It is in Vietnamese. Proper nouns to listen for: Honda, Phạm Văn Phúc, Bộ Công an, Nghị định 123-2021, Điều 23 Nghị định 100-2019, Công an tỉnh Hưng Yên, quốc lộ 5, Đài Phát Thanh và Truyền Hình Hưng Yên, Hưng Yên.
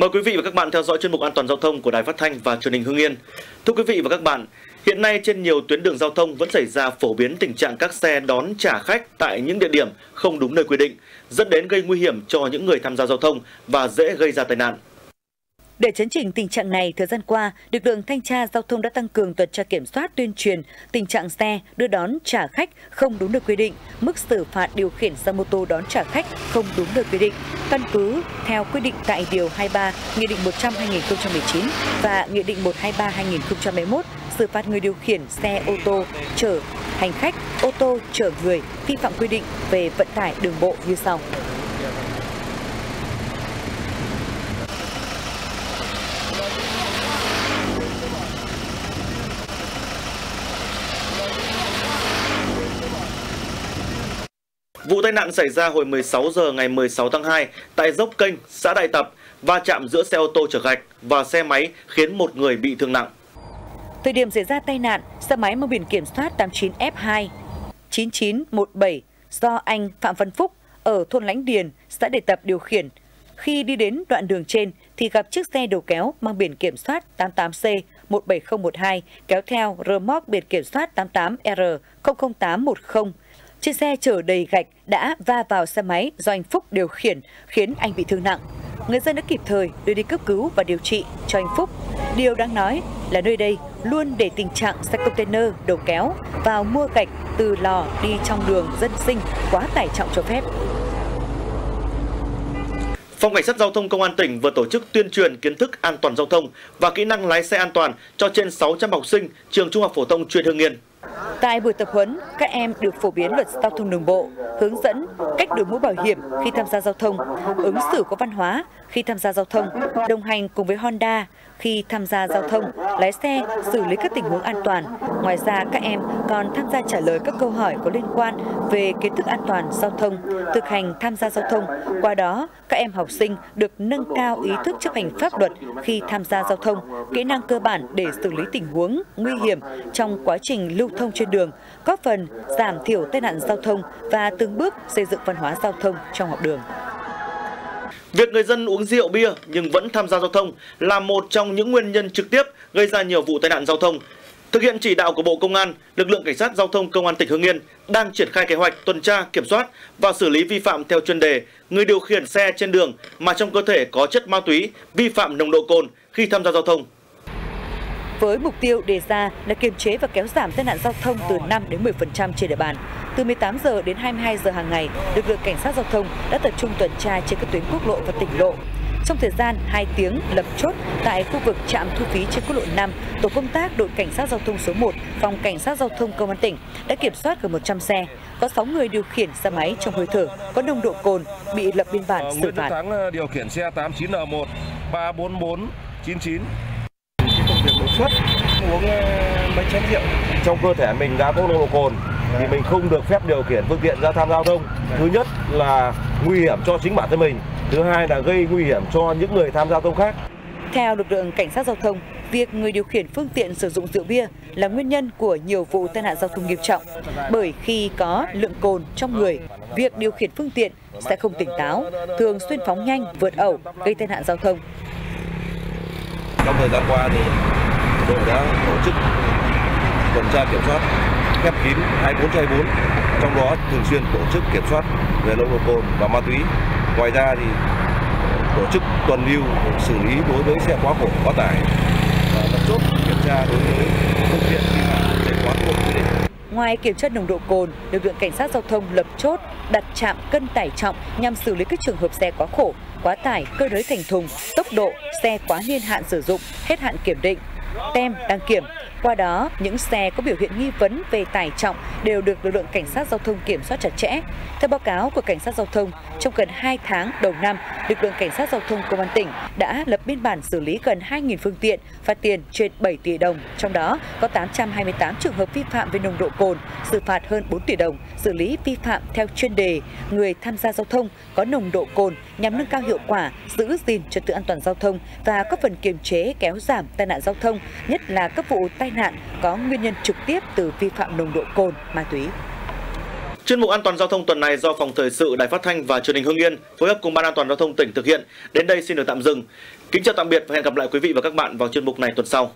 Mời quý vị và các bạn theo dõi chuyên mục An toàn giao thông của Đài Phát thanh và Truyền hình Hưng Yên. Thưa quý vị và các bạn, hiện nay trên nhiều tuyến đường giao thông vẫn xảy ra phổ biến tình trạng các xe đón trả khách tại những địa điểm không đúng nơi quy định, dẫn đến gây nguy hiểm cho những người tham gia giao thông và dễ gây ra tai nạn. Để chấn chỉnh tình trạng này, thời gian qua, lực lượng thanh tra giao thông đã tăng cường tuần tra kiểm soát, tuyên truyền tình trạng xe đưa đón trả khách không đúng nơi quy định, mức xử phạt điều khiển xe mô tô đón trả khách không đúng nơi quy định, căn cứ theo quy định tại Điều 23 Nghị định 100-2019 và Nghị định 123-2021, xử phạt người điều khiển xe ô tô chở hành khách, ô tô chở người vi phạm quy định về vận tải đường bộ như sau. Vụ tai nạn xảy ra hồi 16 giờ ngày 16 tháng 2 tại dốc kênh xã Đại Tập, va chạm giữa xe ô tô chở gạch và xe máy khiến một người bị thương nặng. Thời điểm xảy ra tai nạn, xe máy mang biển kiểm soát 89F2-9917 do anh Phạm Văn Phúc ở thôn Lãnh Điền, xã Đại Tập điều khiển. Khi đi đến đoạn đường trên thì gặp chiếc xe đầu kéo mang biển kiểm soát 88C17012 kéo theo rơ moóc biển kiểm soát 88R00810. Chiếc xe chở đầy gạch đã va vào xe máy do anh Phúc điều khiển, khiến anh bị thương nặng. Người dân đã kịp thời đưa đi cấp cứu và điều trị cho anh Phúc. Điều đáng nói là nơi đây luôn để tình trạng xe container đầu kéo vào mua gạch từ lò đi trong đường dân sinh quá tải trọng cho phép. Phòng Cảnh sát Giao thông Công an tỉnh vừa tổ chức tuyên truyền kiến thức an toàn giao thông và kỹ năng lái xe an toàn cho trên 600 học sinh trường Trung học phổ thông chuyên Hưng Yên. Tại buổi tập huấn, các em được phổ biến luật giao thông đường bộ, hướng dẫn cách đội mũ bảo hiểm khi tham gia giao thông, ứng xử có văn hóa khi tham gia giao thông, đồng hành cùng với Honda khi tham gia giao thông, lái xe, xử lý các tình huống an toàn. Ngoài ra, các em còn tham gia trả lời các câu hỏi có liên quan về kiến thức an toàn giao thông, thực hành tham gia giao thông. Qua đó, các em học sinh được nâng cao ý thức chấp hành pháp luật khi tham gia giao thông, kỹ năng cơ bản để xử lý tình huống nguy hiểm trong quá trình lưu thông trên đường, góp phần giảm thiểu tai nạn giao thông và từng bước xây dựng văn hóa giao thông trong học đường. Việc người dân uống rượu bia nhưng vẫn tham gia giao thông là một trong những nguyên nhân trực tiếp gây ra nhiều vụ tai nạn giao thông. Thực hiện chỉ đạo của Bộ Công an, lực lượng Cảnh sát Giao thông Công an tỉnh Hưng Yên đang triển khai kế hoạch tuần tra, kiểm soát và xử lý vi phạm theo chuyên đề người điều khiển xe trên đường mà trong cơ thể có chất ma túy, vi phạm nồng độ cồn khi tham gia giao thông. Với mục tiêu đề ra là kiềm chế và kéo giảm tai nạn giao thông từ 5 đến 10% trên địa bàn. Từ 18 giờ đến 22 giờ hàng ngày, lực lượng cảnh sát giao thông đã tập trung tuần tra trên các tuyến quốc lộ và tỉnh lộ. Trong thời gian 2 tiếng lập chốt tại khu vực trạm thu phí trên quốc lộ 5, tổ công tác đội cảnh sát giao thông số 1, phòng cảnh sát giao thông công an tỉnh đã kiểm soát gần 100 xe, có 6 người điều khiển xe máy trong hơi thở có nồng độ cồn bị lập biên bản xử phạt. Thắng điều khiển xe 89N1 34499. Việc đột xuất uống mấy chén rượu trong cơ thể mình đã có nồng độ cồn thì mình không được phép điều khiển phương tiện ra tham gia giao thông. Thứ nhất là nguy hiểm cho chính bản thân mình, thứ hai là gây nguy hiểm cho những người tham gia giao thông khác. Theo lực lượng cảnh sát giao thông, việc người điều khiển phương tiện sử dụng rượu bia là nguyên nhân của nhiều vụ tai nạn giao thông nghiêm trọng, bởi khi có lượng cồn trong người, việc điều khiển phương tiện sẽ không tỉnh táo, thường xuyên phóng nhanh, vượt ẩu, gây tai nạn giao thông. Trong thời gian qua thì đội đã tổ chức tuần tra kiểm soát khép kín 24/24, trong đó thường xuyên tổ chức kiểm soát về nồng độ cồn và ma túy. Ngoài ra thì tổ chức tuần lưu xử lý đối với xe quá khổ quá tải và lập chốt kiểm tra đối với phương tiện vi phạm về quá khổ quy định. Ngoài kiểm tra nồng độ cồn, lực lượng cảnh sát giao thông lập chốt, đặt trạm cân tải trọng nhằm xử lý các trường hợp xe quá khổ, quá tải, cơi nới thành thùng, tốc độ, xe quá niên hạn sử dụng, hết hạn kiểm định, tem đăng kiểm. Qua đó, những xe có biểu hiện nghi vấn về tải trọng đều được lực lượng cảnh sát giao thông kiểm soát chặt chẽ. Theo báo cáo của cảnh sát giao thông, trong gần 2 tháng đầu năm, lực lượng cảnh sát giao thông công an tỉnh đã lập biên bản xử lý gần 2.000 phương tiện, phạt tiền trên 7 tỷ đồng, trong đó có 828 trường hợp vi phạm về nồng độ cồn, xử phạt hơn 4 tỷ đồng, xử lý vi phạm theo chuyên đề người tham gia giao thông có nồng độ cồn nhằm nâng cao hiệu quả giữ gìn trật tự an toàn giao thông và góp phần kiềm chế kéo giảm tai nạn giao thông, nhất là các vụ tai nạn có nguyên nhân trực tiếp từ vi phạm nồng độ cồn, ma túy. Chuyên mục An toàn giao thông tuần này do Phòng Thời sự Đài Phát thanh và Truyền hình Hưng Yên phối hợp cùng Ban An toàn giao thông tỉnh thực hiện. Đến đây xin được tạm dừng. Kính chào tạm biệt và hẹn gặp lại quý vị và các bạn vào chuyên mục này tuần sau.